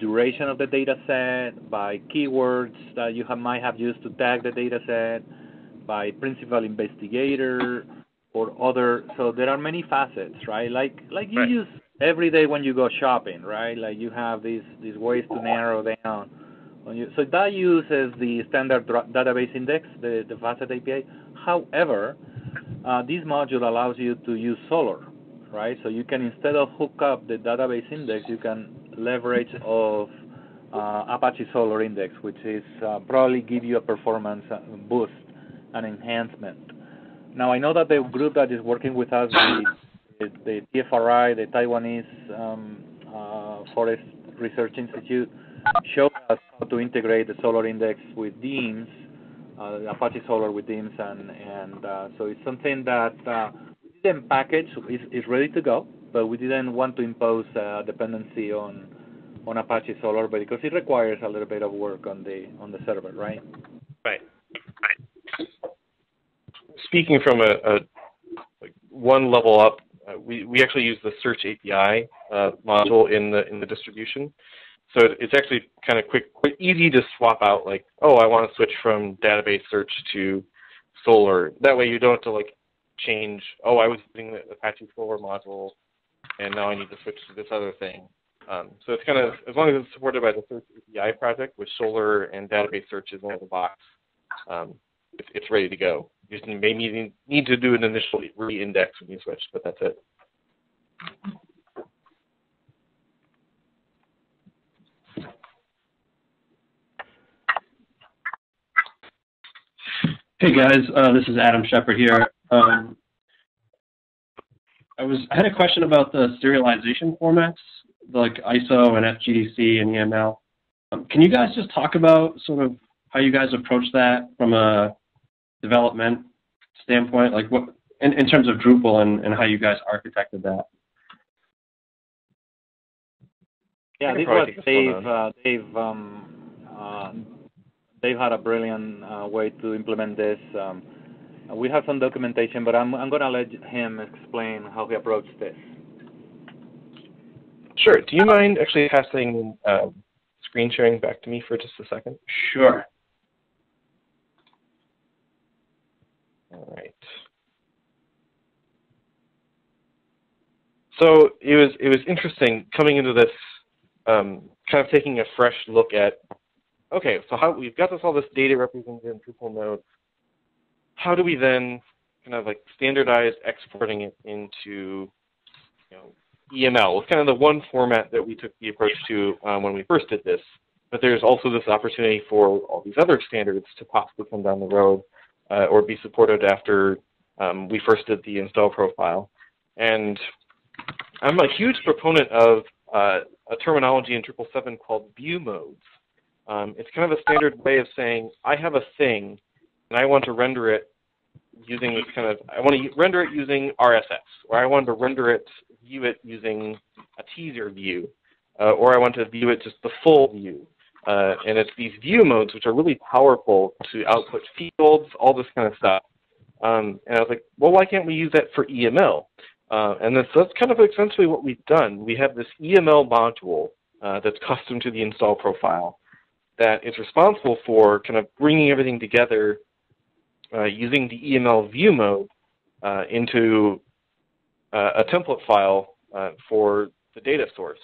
duration of the data set, by keywords that you have, might have used to tag the data set, by principal investigator or other. So there are many facets, right? Like like you right. use every day when you go shopping, right? Like you have these these ways to narrow down. So that uses the standard database index, the, the Facet A P I. However, uh, this module allows you to use Solr, right? So you can, instead of hook up the database index, you can leverage of uh, Apache Solr index, which is uh, probably give you a performance boost, an enhancement. Now I know that the group that is working with us, the, the, the T F R I, the Taiwanese um, uh, Forest Research Institute, showed us how to integrate the Solr index with DEIMS, uh, Apache Solr with DEIMS, and, and uh, so it's something that uh, we didn't package, is is ready to go, but we didn't want to impose uh, dependency on on Apache Solr because it requires a little bit of work on the on the server, right? Right. Speaking from a, a like one level up, uh, we we actually use the Search A P I uh, module in the in the distribution, so it, it's actually kind of quick, quick, easy to swap out. Like, oh, I want to switch from database search to Solr. That way, you don't have to like change. Oh, I was using the Apache Solr module, and now I need to switch to this other thing. Um, so it's kind of, as long as it's supported by the Search A P I project, with Solr and database search is out of the box, um, it's, it's ready to go. You maybe need to do an initial re-index when you switch, but that's it. Hey guys, uh, this is Adam Shepherd here. Um, I was I had a question about the serialization formats, like I S O and F G D C and E M L. Um, can you guys just talk about sort of how you guys approach that from a development standpoint, like what in, in terms of Drupal and, and how you guys architected that? Yeah, this was Dave. Uh, Dave, um, uh, Dave had a brilliant uh, way to implement this. Um, we have some documentation, but I'm I'm gonna let him explain how he approached this. Sure. Do you mind actually passing uh, screen sharing back to me for just a second? Sure. All right. So it was it was interesting coming into this, um, kind of taking a fresh look at, okay, so how we've got this all this data represented in Drupal nodes. How do we then kind of like standardize exporting it into, you know, E M L? It's kind of the one format that we took the approach to um, when we first did this. But there's also this opportunity for all these other standards to possibly come down the road uh, or be supported after um, we first did the install profile. And I'm a huge proponent of uh, a terminology in triple seven called view modes. Um, it's kind of a standard way of saying, I have a thing, and I want to render it using this kind of, I want to render it using R S S, or I want to render it, view it using a teaser view, uh, or I want to view it just the full view. Uh, and it's these view modes, which are really powerful to output fields, all this kind of stuff. Um, and I was like, well, why can't we use that for E M L? Uh, and this, that's kind of essentially what we've done. We have this E M L module uh, that's custom to the install profile that is responsible for kind of bringing everything together uh, using the E M L view mode uh, into uh, a template file uh, for the data source.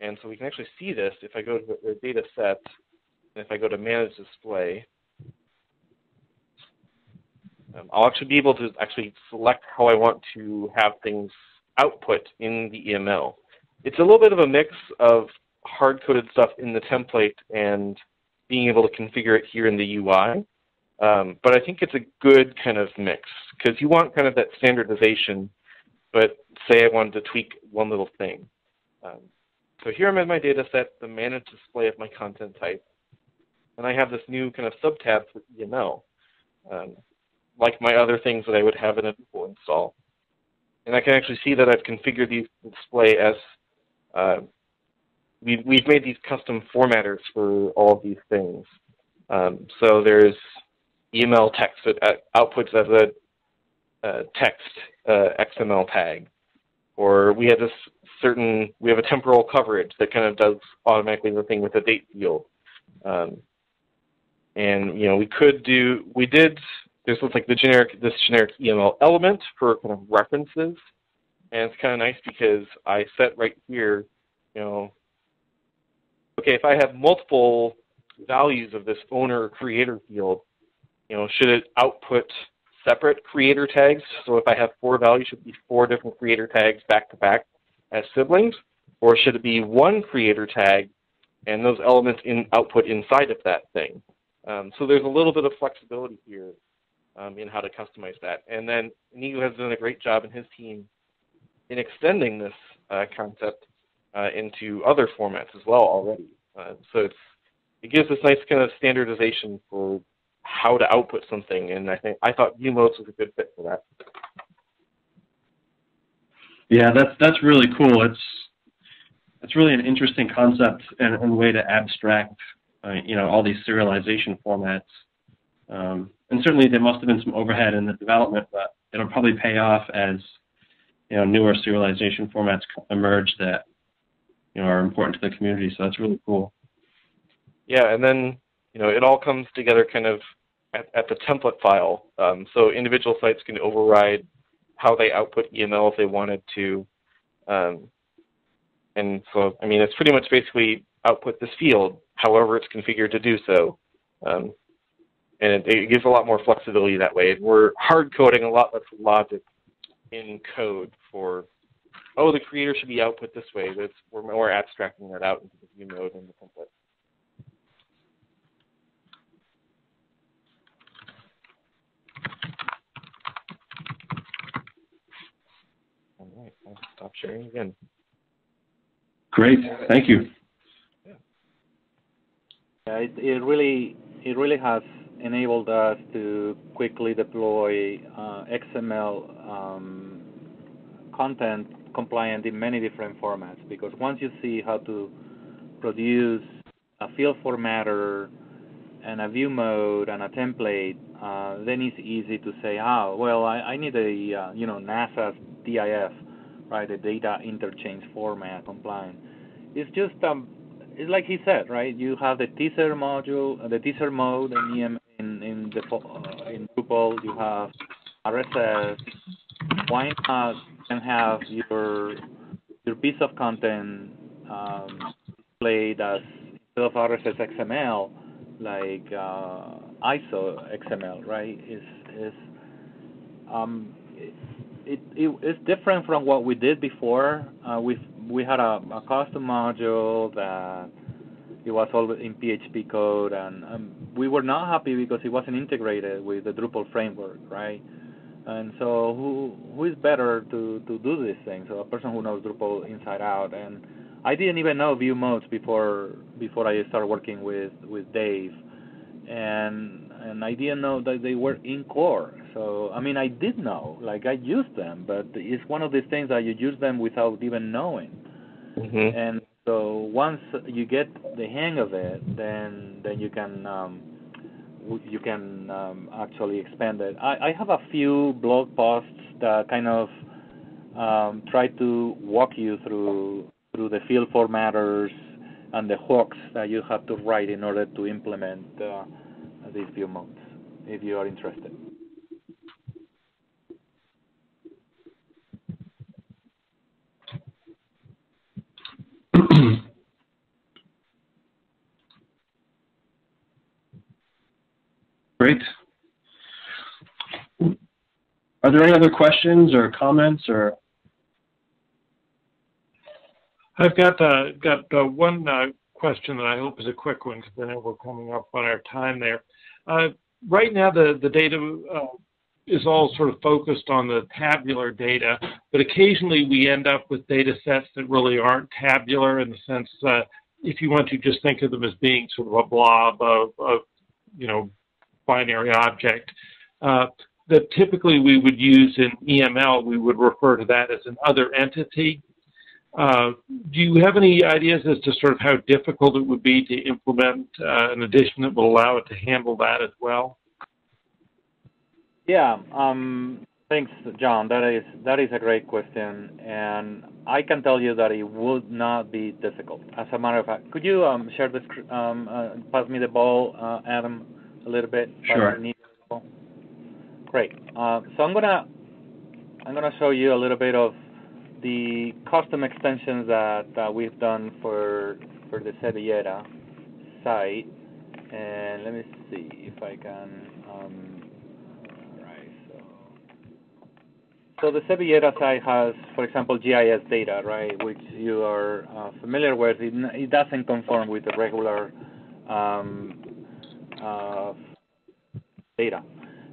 And so we can actually see this if I go to the data set, and if I go to manage display, um, I'll actually be able to actually select how I want to have things output in the E M L. It's a little bit of a mix of hard-coded stuff in the template and being able to configure it here in the U I. Um, but I think it's a good kind of mix because you want kind of that standardization, but say I wanted to tweak one little thing. Um, So here I'm in my data set, the managed display of my content type, and I have this new kind of sub-tab for E M L, um, like my other things that I would have in a Drupal install. And I can actually see that I've configured these display as, uh, we've, we've made these custom formatters for all of these things. Um, so there's E M L text that outputs as a uh, text uh, X M L tag. Or we have this certain, we have a temporal coverage that kind of does automatically the thing with the date field. Um, and, you know, we could do, we did, there's like the generic, this generic E M L element for kind of references. And it's kind of nice because I set right here, you know, okay, if I have multiple values of this owner creator field, you know, should it output separate creator tags? So if I have four values, should it be four different creator tags back to back as siblings? Or should it be one creator tag and those elements in output inside of that thing? Um, so there's a little bit of flexibility here um, in how to customize that. And then Inigo has done a great job in his team in extending this uh, concept uh, into other formats as well already. Uh, so it's, it gives this nice kind of standardization for how to output something, and I think I thought view modes was a good fit for that. Yeah, that's that's really cool. It's it's really an interesting concept and, and way to abstract, uh, you know, all these serialization formats. Um, and certainly, there must have been some overhead in the development, but it'll probably pay off as, you know, newer serialization formats emerge that, you know, are important to the community. So that's really cool. Yeah, and then, you know, it all comes together kind of at, at the template file, um, so individual sites can override how they output E M L if they wanted to. Um, and so, I mean, it's pretty much basically output this field, however it's configured to do so. Um, and it, it gives a lot more flexibility that way. And we're hard coding a lot less logic in code for, oh, the creator should be output this way. That's, we're more abstracting that out into the view mode and the template. I'll stop sharing again. Great, thank you. Yeah, it, it really, it really has enabled us to quickly deploy uh, X M L um, content compliant in many different formats. Because once you see how to produce a field formatter and a view mode and a template, uh, then it's easy to say, oh, well, I, I need a uh, you know, NASA's D I F, right, the data interchange format compliant. It's just, um, it's like he said, right? You have the teaser module, the teaser mode, and E M in in the uh, in Drupal. You have R S S, why not can have your your piece of content um, displayed as, instead of R S S X M L, like uh, I S O X M L, right? Is is um, it, it it it's different from what we did before. Uh, we we had a, a custom module that it was all in P H P code, and um, we were not happy because it wasn't integrated with the Drupal framework, right? And so who who is better to, to do this thing? So a person who knows Drupal inside out. And I didn't even know view modes before before I started working with, with Dave. And and I didn't know that they were in core. So I mean I did know, like I used them, but it's one of these things that you use them without even knowing. Mm-hmm. And so once you get the hang of it, then then you can um, you can um, actually expand it. I, I have a few blog posts that kind of um, try to walk you through through the field formatters and the hooks that you have to write in order to implement uh, these view modes, if you are interested. Great. Are there any other questions or comments? Or I've got uh, got uh, one uh, question that I hope is a quick one, because I know we're coming up on our time there. Uh, right now, the the data uh, is all sort of focused on the tabular data, but occasionally we end up with data sets that really aren't tabular, in the sense uh, if you want to just think of them as being sort of a blob of, of you know, binary object, uh, that typically we would use in E M L. We would refer to that as an other entity. Uh, do you have any ideas as to sort of how difficult it would be to implement uh, an addition that will allow it to handle that as well? Yeah, um, thanks, John. That is that is a great question, and I can tell you that it would not be difficult. As a matter of fact, could you um, share the sc um, uh, pass me the ball, uh, Adam? A little bit. Sure. Great. Uh, so I'm gonna I'm gonna show you a little bit of the custom extensions that, that we've done for for the Sevillera site, and let me see if I can. Um, all right. So so the Sevillera site has, for example, G I S data, right, which you are uh, familiar with. It, it doesn't conform with the regular Um, Uh, data.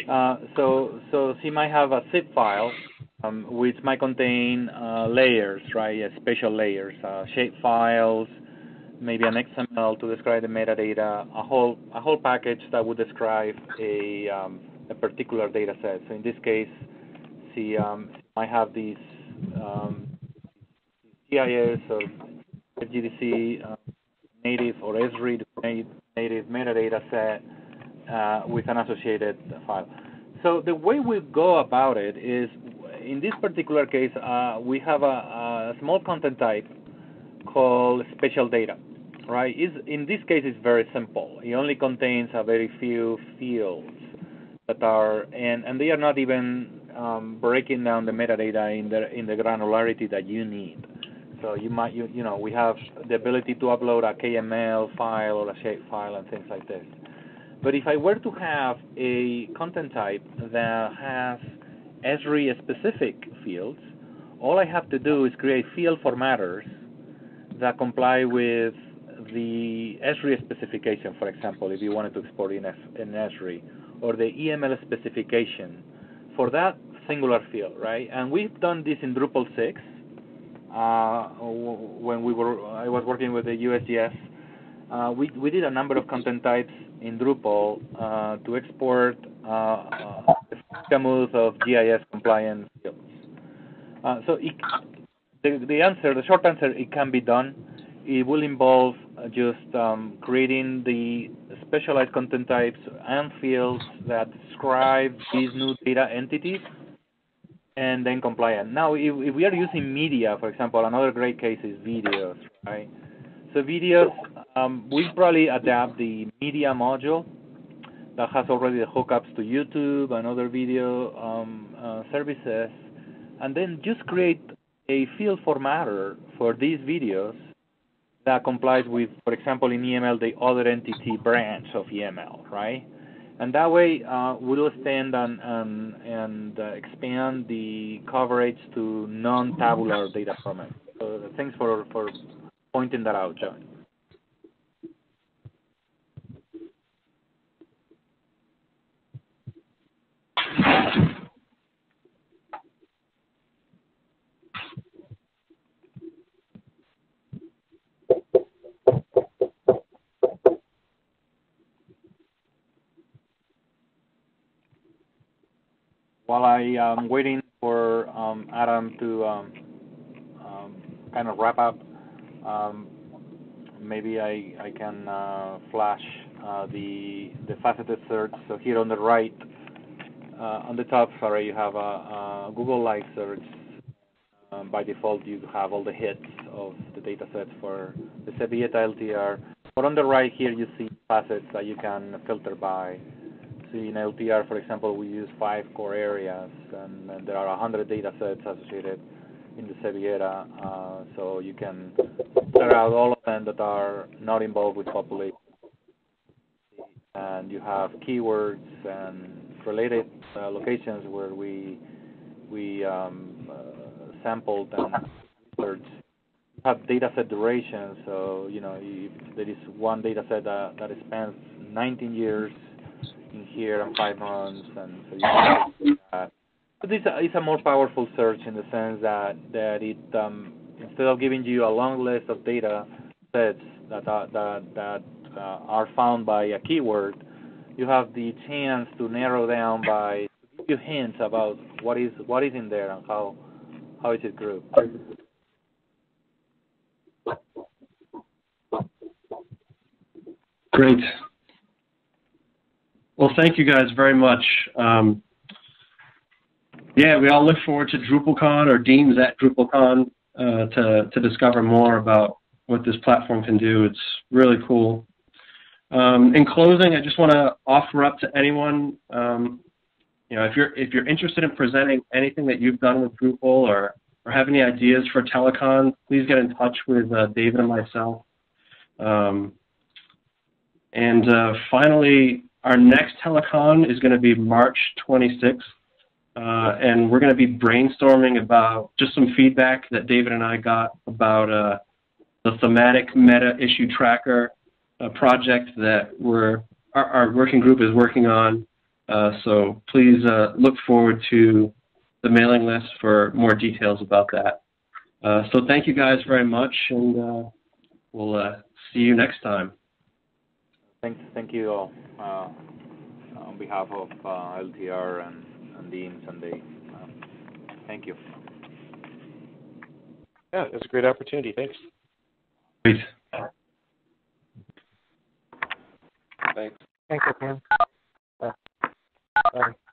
Uh, so, so she might have a zip file, um, which might contain uh, layers, right? Uh, spatial layers, uh, shape files, maybe an X M L to describe the metadata, a whole a whole package that would describe a um, a particular data set. So in this case, she um, might have these um, G I S or F G D C uh, native or ESRI native metadata set uh, with an associated file. So the way we go about it is, in this particular case, uh, we have a, a small content type called spatial data, right? It's, in this case, it's very simple. It only contains a very few fields that are, and, and they are not even um, breaking down the metadata in the, in the granularity that you need. So you might, you, you know, we have the ability to upload a K M L file or a shape file and things like this. But if I were to have a content type that has ESRI-specific fields, all I have to do is create field formatters that comply with the ESRI specification, for example, if you wanted to export in ESRI, or the E M L specification for that singular field, right? And we've done this in Drupal six. Uh, when we were, I was working with the U S G S, uh, we we did a number of content types in Drupal uh, to export uh, uh, the famous of G I S compliant fields. Uh, so it, the the answer, the short answer, it can be done. It will involve just um, creating the specialized content types and fields that describe these new data entities, and then compliant. Now, if, if we are using media, for example, another great case is videos, right? So videos, um, we probably adapt the media module that has already the hookups to YouTube and other video um, uh, services, and then just create a field formatter for these videos that complies with, for example, in E M L, the other entity branch of E M L, right? And that way, uh, we'll extend and, and, and uh, expand the coverage to non-tabular data formats. So thanks for, for pointing that out, John. While I am waiting for um, Adam to um, um, kind of wrap up, um, maybe I, I can uh, flash uh, the the faceted search. So here on the right, uh, on the top, sorry, you have a, a Google Live search. Um, by default, you have all the hits of the data sets for the Sevillera L T R. But on the right here, you see facets that you can filter by. In L T R, for example, we use five core areas, and, and there are one hundred data sets associated in the Sevillera, uh, so you can filter out all of them that are not involved with population. And you have keywords and related uh, locations where we we um, uh, sampled and researched. You have data set duration, so you know if there is one data set that, that spans nineteen years. Here and five months, and so you can do that. But it's a, it's a more powerful search in the sense that that it um, instead of giving you a long list of data sets that are, that that uh, are found by a keyword, you have the chance to narrow down by give you hints about what is what is in there and how how is it grouped. Great. Well, thank you guys very much. Um, yeah, we all look forward to DrupalCon or DEIMS at DrupalCon uh, to, to discover more about what this platform can do. It's really cool. Um, in closing, I just want to offer up to anyone, um, you know, if you're, if you're interested in presenting anything that you've done with Drupal or, or have any ideas for Telecon, please get in touch with uh, David and myself. Um, and uh, finally, our next Telecon is going to be March twenty-sixth, uh, and we're going to be brainstorming about just some feedback that David and I got about uh, the thematic meta issue tracker uh, project that we're, our, our working group is working on. Uh, so please uh, look forward to the mailing list for more details about that. Uh, so thank you guys very much, and uh, we'll uh, see you next time. Thanks, thank you all uh, on behalf of uh, L T R and, and DEIMS and Dave. Um, thank you. Yeah, it was a great opportunity. Thanks. Great. Thanks. Thanks, everyone. Bye. Bye.